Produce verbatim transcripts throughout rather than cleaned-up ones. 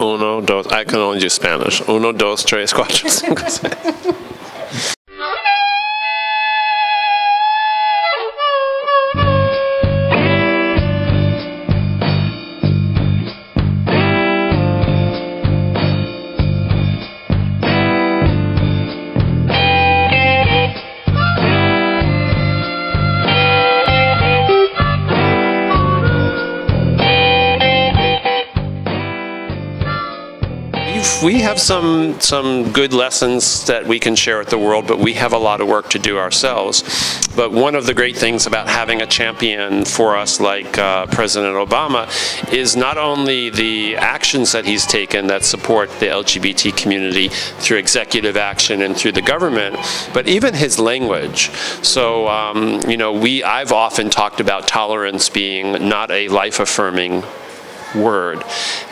uno, dos, I can only do Spanish. Uno, dos, tres, cuatro, cinco, seis. We have some some good lessons that we can share with the world, but we have a lot of work to do ourselves. But one of the great things about having a champion for us like uh, President Obama is not only the actions that he's taken that support the L G B T community through executive action and through the government, but even his language. So um, you know, we I've often talked about tolerance being not a life-affirming word.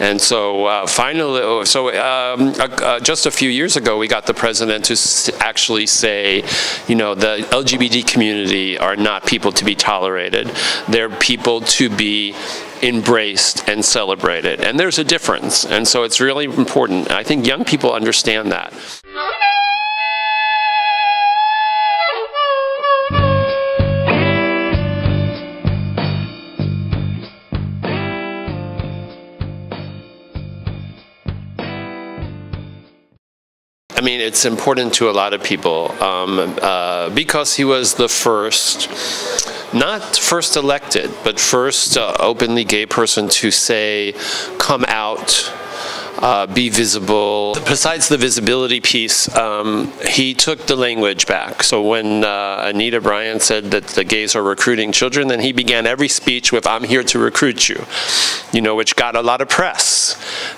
And so uh, finally, so um, uh, just a few years ago, we got the president to s actually say, you know, the L G B T community are not people to be tolerated. They're people to be embraced and celebrated. And there's a difference. And so it's really important. I think young people understand that. I mean, it's important to a lot of people um, uh, because he was the first, not first elected, but first uh, openly gay person to say, come out, uh, be visible. Besides the visibility piece, um, he took the language back. So when uh, Anita Bryant said that the gays are recruiting children, then he began every speech with, I'm here to recruit you, you know, which got a lot of press.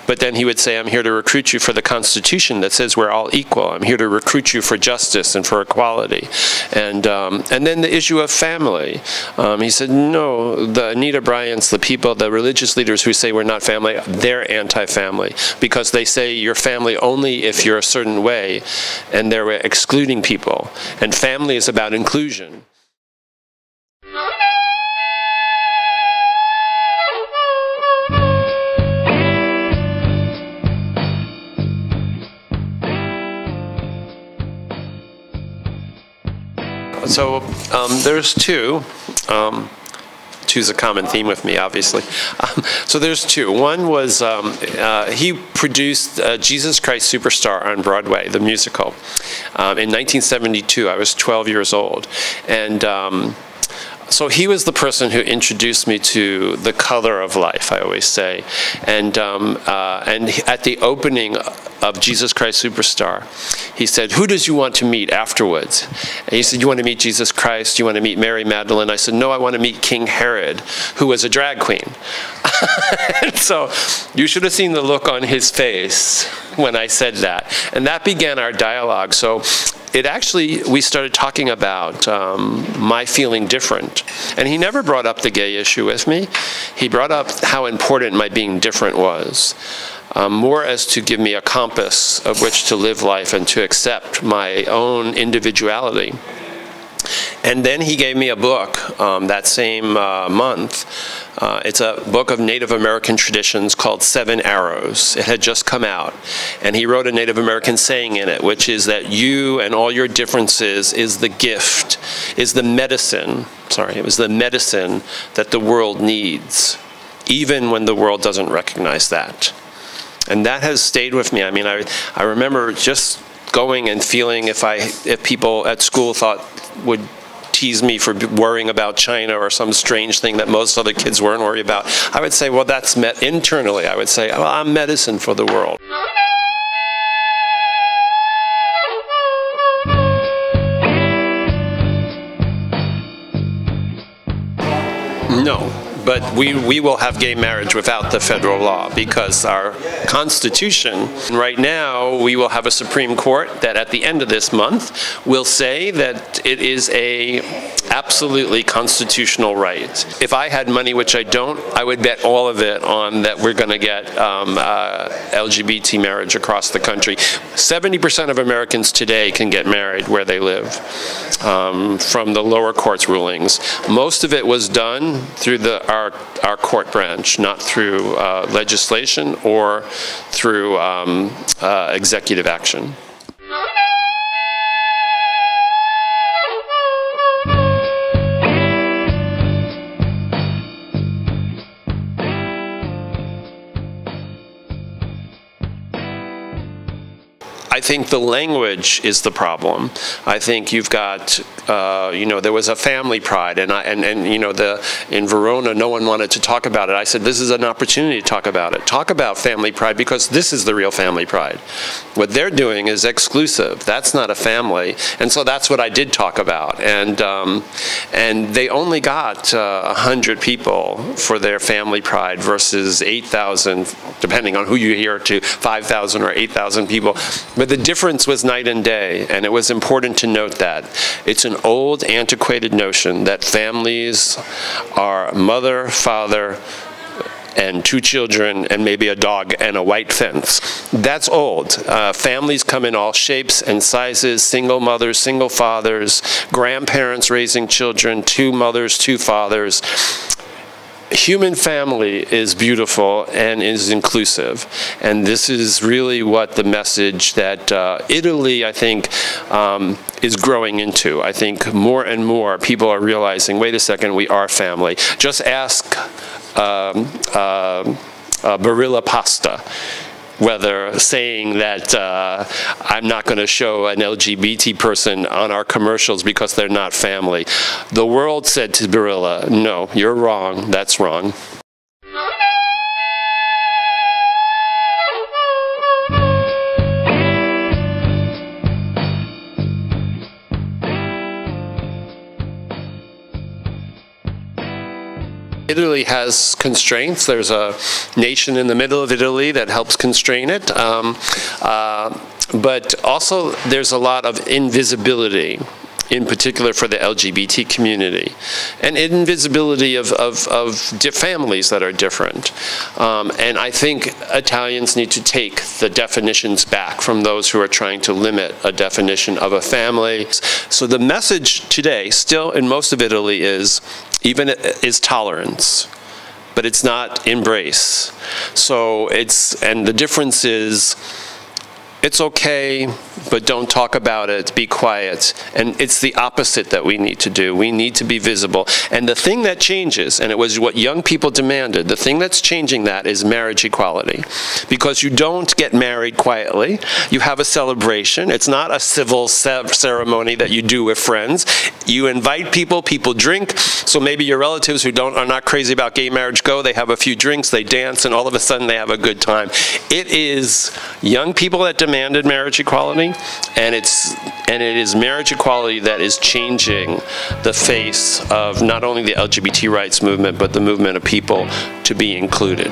But then he would say, I'm here to recruit you for the Constitution that says we're all equal. I'm here to recruit you for justice and for equality. And um, and then the issue of family. Um, he said, no, the Anita Bryants, the people, the religious leaders who say we're not family, they're anti-family because they say you're family only if you're a certain way, and they're excluding people. And family is about inclusion. So um, there's two. Um, two's a common theme with me, obviously. Um, so there's two. One was um, uh, he produced uh, Jesus Christ Superstar on Broadway, the musical, um, in nineteen seventy-two. I was twelve years old, and. Um, So he was the person who introduced me to the color of life, I always say. And, um, uh, and at the opening of Jesus Christ Superstar, he said, who does you want to meet afterwards? And he said, you want to meet Jesus Christ? You want to meet Mary Magdalene? I said, no, I want to meet King Herod, who was a drag queen. So you should have seen the look on his face when I said that. And that began our dialogue. So it actually, we started talking about um, my feeling different. And he never brought up the gay issue with me. He brought up how important my being different was, um, more as to give me a compass of which to live life and to accept my own individuality. And then he gave me a book um, that same uh, month. Uh, it's a book of Native American traditions called Seven Arrows. It had just come out. And he wrote a Native American saying in it, which is that you and all your differences is the gift, is the medicine, sorry, it was the medicine that the world needs, even when the world doesn't recognize that. And that has stayed with me. I mean, I, I remember just going and feeling if I, if people at school thought would tease me for worrying about China or some strange thing that most other kids weren't worried about, I would say, well, that's met internally. I would say, well, I'm medicine for the world. No. But we, we will have gay marriage without the federal law because our Constitution, right now, we will have a Supreme Court that at the end of this month will say that it is a absolutely constitutional right. If I had money, which I don't, I would bet all of it on that we're going to get um, uh, L G B T marriage across the country. seventy percent of Americans today can get married where they live, um, from the lower court's rulings. Most of it was done through the, our, our court branch, not through uh, legislation or through um, uh, executive action. I think the language is the problem. I think you've got, uh, you know, there was a family pride, and I, and and you know, the in Verona, no one wanted to talk about it. I said, this is an opportunity to talk about it. Talk about family pride, because this is the real family pride. What they're doing is exclusive. That's not a family, and so that's what I did talk about. And um, and they only got uh, a hundred people for their family pride versus eight thousand, depending on who you hear, to five thousand or eight thousand people. But the difference was night and day, and it was important to note that. It's an old, antiquated notion that families are mother, father, and two children, and maybe a dog and a white fence. That's old. Uh, families come in all shapes and sizes, single mothers, single fathers, grandparents raising children, two mothers, two fathers. Human family is beautiful and is inclusive, and this is really what the message that uh, Italy, I think, um, is growing into. I think more and more people are realizing, wait a second, we are family. Just ask um, uh, uh, Barilla Pasta whether saying that uh, I'm not going to show an L G B T person on our commercials because they're not family. The world said to Barilla, no, you're wrong, that's wrong. Italy has constraints. There's a nation in the middle of Italy that helps constrain it. Um, uh, but also there's a lot of invisibility, in particular for the L G B T community, and invisibility of, of, of families that are different. Um, and I think Italians need to take the definitions back from those who are trying to limit a definition of a family. So the message today, still in most of Italy, is even is tolerance, but it's not embrace. So it's, and the difference is, it's okay, but don't talk about it, be quiet. And it's the opposite that we need to do. We need to be visible. And the thing that changes, and it was what young people demanded, the thing that's changing that is marriage equality. Because you don't get married quietly. You have a celebration. It's not a civil ceremony that you do with friends. You invite people, people drink. So maybe your relatives who don't, are not crazy about gay marriage go, they have a few drinks, they dance, and all of a sudden they have a good time. It is young people that demand demanded marriage equality, and it's and it is marriage equality that is changing the face of not only the L G B T rights movement, but the movement of people to be included.